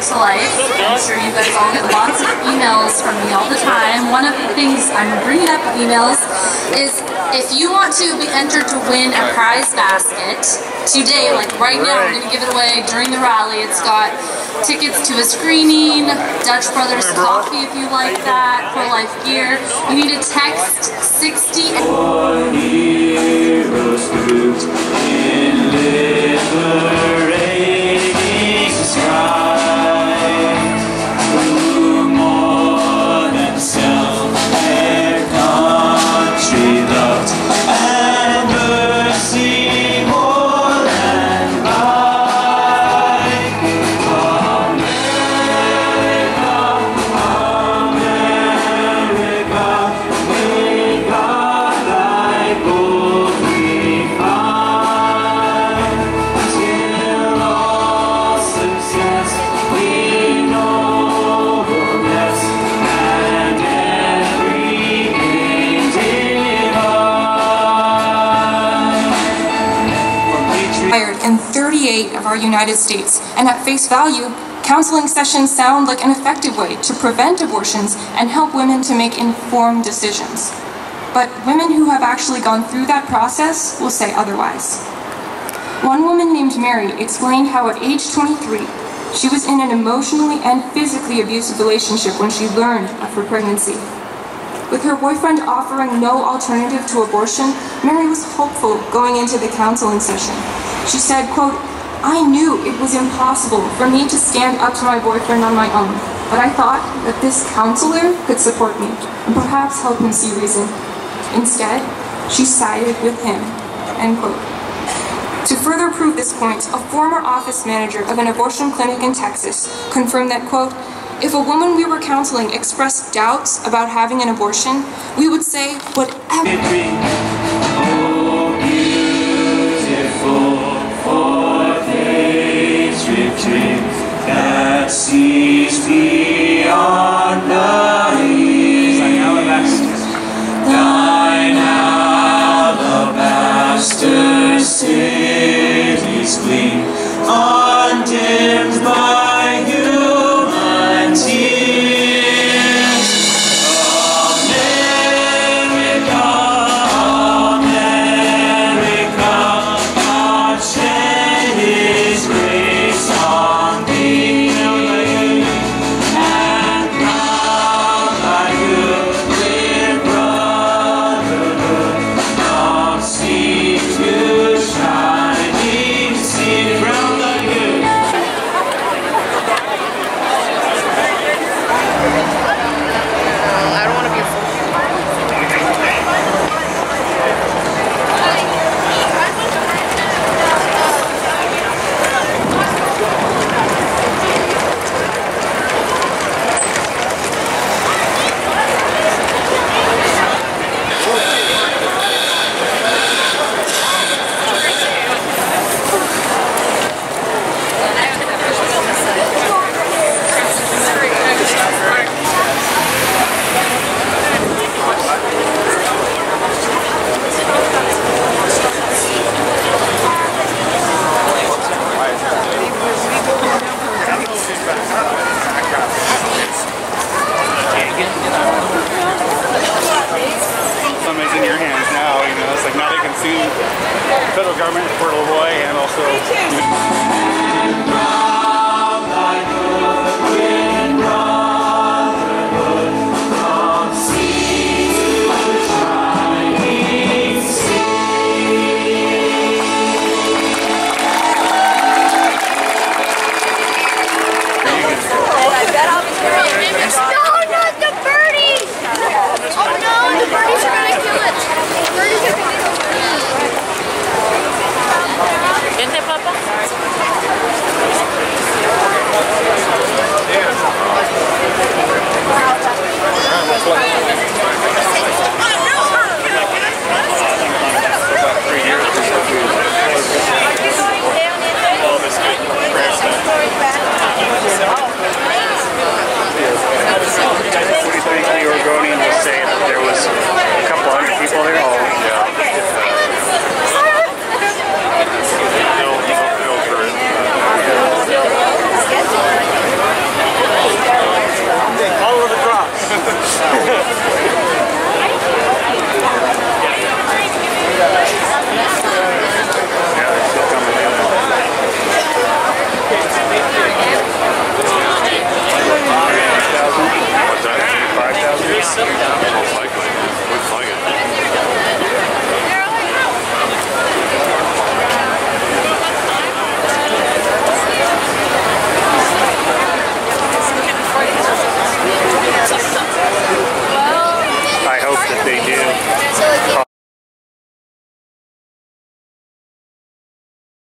Right to Life. I'm sure you guys all get lots of emails from me all the time. One of the things I'm bringing up in emails is if you want to be entered to win a prize basket today, like right now, we're going to give it away during the rally. It's got tickets to a screening, Dutch Brothers Coffee if you like that, pro life gear. You need to text 60. In 38 of our United States, and at face value, counseling sessions sound like an effective way to prevent abortions and help women to make informed decisions. But women who have actually gone through that process will say otherwise. One woman named Mary explained how at age 23, she was in an emotionally and physically abusive relationship when she learned of her pregnancy. With her boyfriend offering no alternative to abortion, Mary was hopeful going into the counseling session. She said, quote, "I knew it was impossible for me to stand up to my boyfriend on my own, but I thought that this counselor could support me and perhaps help him see reason. Instead, she sided with him," end quote. To further prove this point, a former office manager of an abortion clinic in Texas confirmed that, quote, "If a woman we were counseling expressed doubts about having an abortion, we would say whatever." See.